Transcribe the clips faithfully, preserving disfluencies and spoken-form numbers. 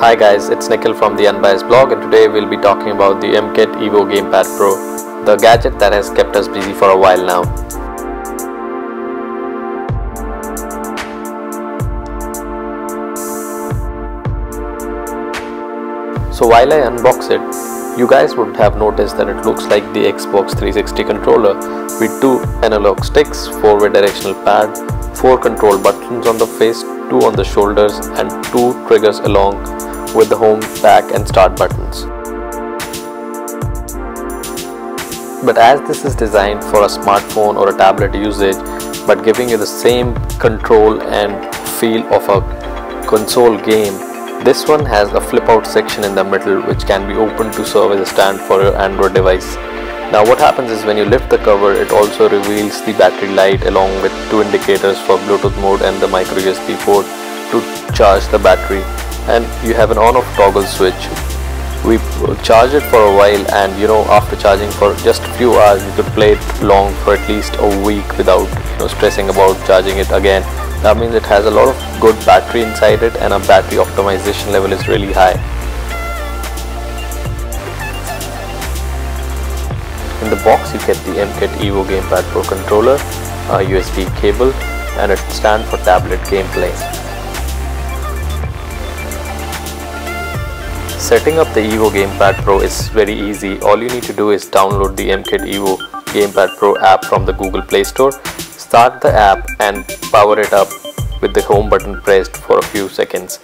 Hi guys, it's Nikhil from the Unbiased Blog, and today we'll be talking about the Amkette Evo Gamepad Pro, the gadget that has kept us busy for a while now. So while I unbox it, you guys would have noticed that it looks like the Xbox three sixty controller with two analog sticks, four-way directional pad, four control buttons on the face, two on the shoulders and two triggers along with the home, back and start buttons. But as this is designed for a smartphone or a tablet usage but giving you the same control and feel of a console game, this one has a flip out section in the middle which can be opened to serve as a stand for your Android device. Now what happens is when you lift the cover, it also reveals the battery light along with two indicators for Bluetooth mode and the micro U S B port to charge the battery, and you have an on-off toggle switch. We charge it for a while, and you know, after charging for just a few hours you could play it long for at least a week without you know, stressing about charging it again. That means it has a lot of good battery inside it and a battery optimization level is really high. In the box you get the Amkette Evo Gamepad Pro controller, a U S B cable and a stand for tablet gameplay. Setting up the Evo Gamepad Pro is very easy. All you need to do is download the Amkette Evo Gamepad Pro app from the Google Play Store, start the app and power it up with the home button pressed for a few seconds.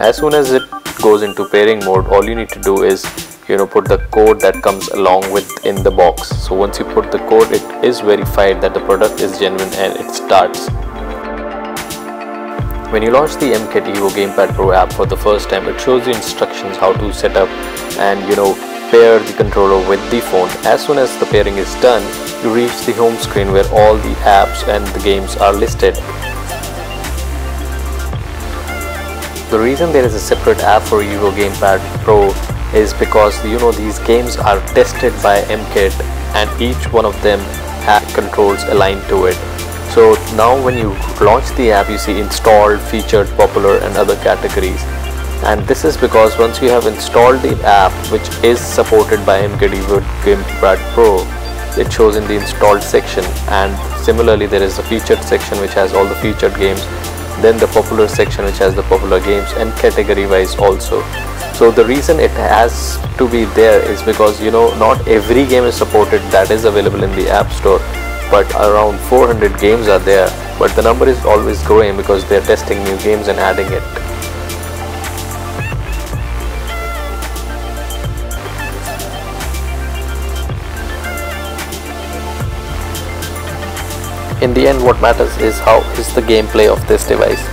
As soon as it goes into pairing mode, all you need to do is you know put the code that comes along with in the box. So once you put the code, it is verified that the product is genuine and it starts. When you launch the Amkette Evo Gamepad Pro app for the first time, it shows you instructions how to set up and you know pair the controller with the phone. As soon as the pairing is done, you reach the home screen where all the apps and the games are listed. The reason there is a separate app for Evo Gamepad Pro is because you know these games are tested by Amkette and each one of them has controls aligned to it. So now when you launch the app, you see installed, featured, popular and other categories, and this is because once you have installed the app which is supported by Amkette Evo Gamepad Pro, it shows in the installed section, and similarly there is the featured section which has all the featured games, then the popular section which has the popular games, and category wise also. So the reason it has to be there is because you know not every game is supported that is available in the App Store, but around four hundred games are there, but the number is always growing because they are testing new games and adding it. In the end, what matters is how is the gameplay of this device.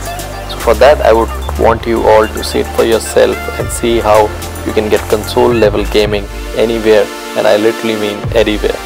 So for that I would want you all to see it for yourself and see how you can get console level gaming anywhere, and I literally mean anywhere.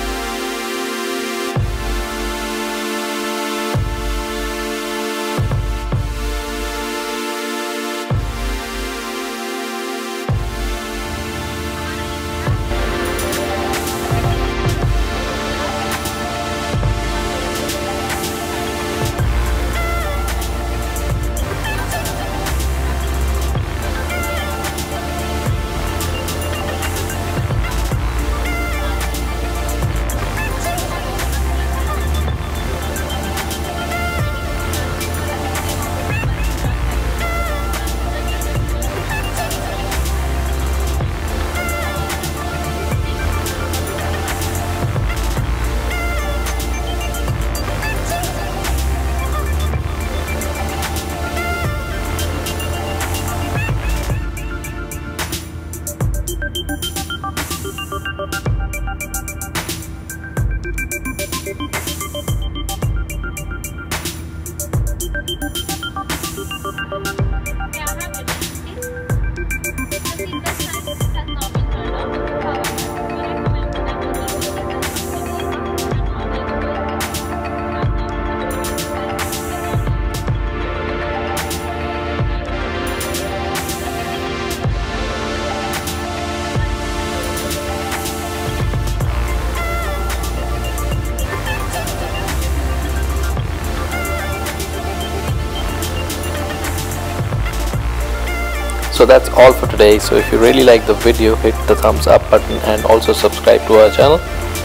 So that's all for today. So if you really like the video, hit the thumbs up button and also subscribe to our channel.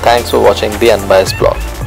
Thanks for watching The Unbiased Blog.